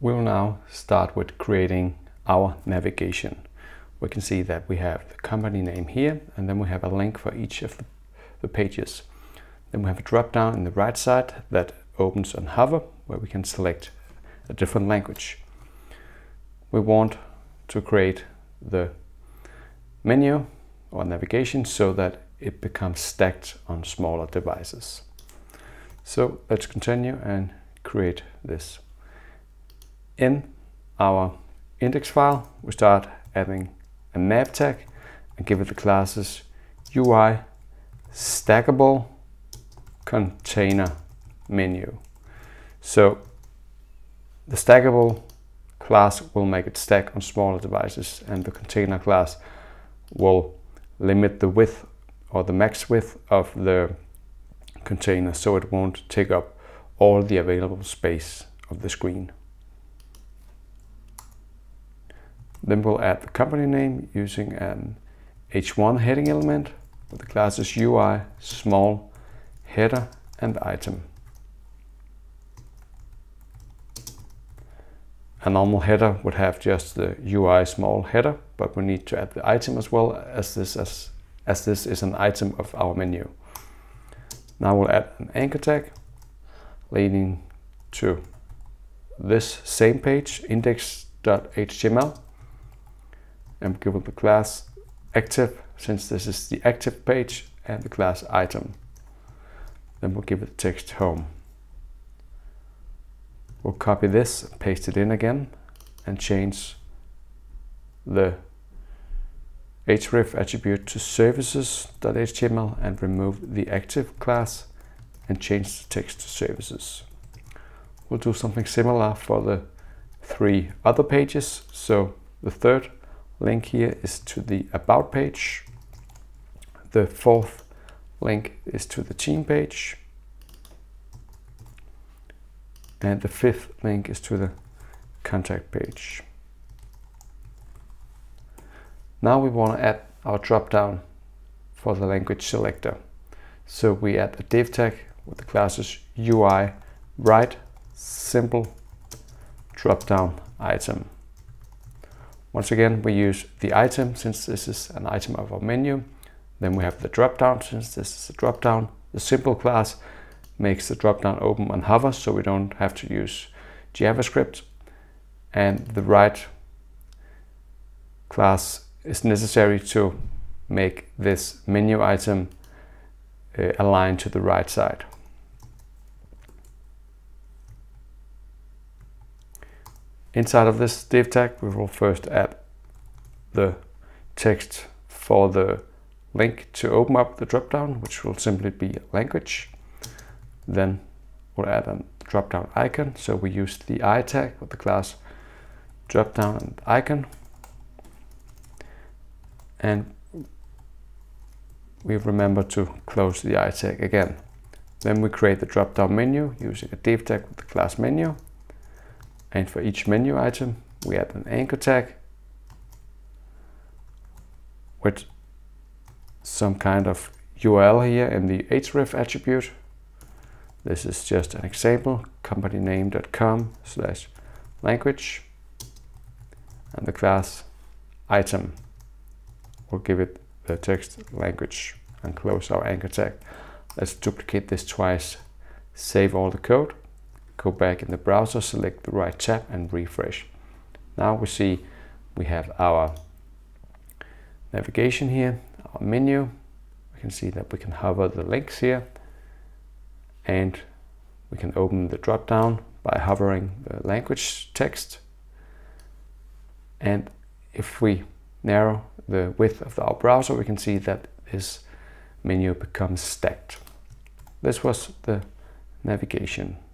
We'll now start with creating our navigation. We can see that we have the company name here, and then we have a link for each of the pages. Then we have a drop down in the right side that opens on hover, where we can select a different language. We want to create the menu or navigation so that it becomes stacked on smaller devices. So let's continue and create this. In our index file, we start adding a nav tag and give it the classes UI stackable container menu. So the stackable class will make it stack on smaller devices, and the container class will limit the width or the max width of the container, so it won't take up all the available space of the screen. Then we'll add the company name using an H1 heading element with the classes UI, small, header, and item. A normal header would have just the UI small header, but we need to add the item as well, as this is an item of our menu. Now we'll add an anchor tag leading to this same page, index.html, and give it the class active, since this is the active page, and the class item. Then we'll give it the text home. We'll copy this, paste it in again, and change the href attribute to services.html and remove the active class and change the text to services. We'll do something similar for the three other pages. So the third link here is to the About page. The fourth link is to the Team page. And the fifth link is to the Contact page. Now we want to add our drop-down for the language selector. So we add a div tag with the classes UI, right, simple, drop-down, item. Once again, we use the item since this is an item of our menu. Then we have the drop-down since this is a drop-down. The simple class makes the drop-down open on hover, so we don't have to use JavaScript. And the right class is necessary to make this menu item align to the right side. Inside of this div tag, we will first add the text for the link to open up the drop-down, which will simply be language. Then we'll add a drop-down icon. So we use the I tag with the class drop-down and icon. And we remember to close the I tag again. Then we create the drop-down menu using a div tag with the class menu. And for each menu item, we add an anchor tag with some kind of URL here in the href attribute. This is just an example, companyname.com/language, and the class item. We'll give it the text language and close our anchor tag. Let's duplicate this twice, save all the code, go back in the browser, select the right tab and refresh. Now we see we have our navigation here, our menu. We can see that we can hover the links here, and we can open the drop-down by hovering the language text. And if we narrow the width of our browser, we can see that this menu becomes stacked. This was the navigation.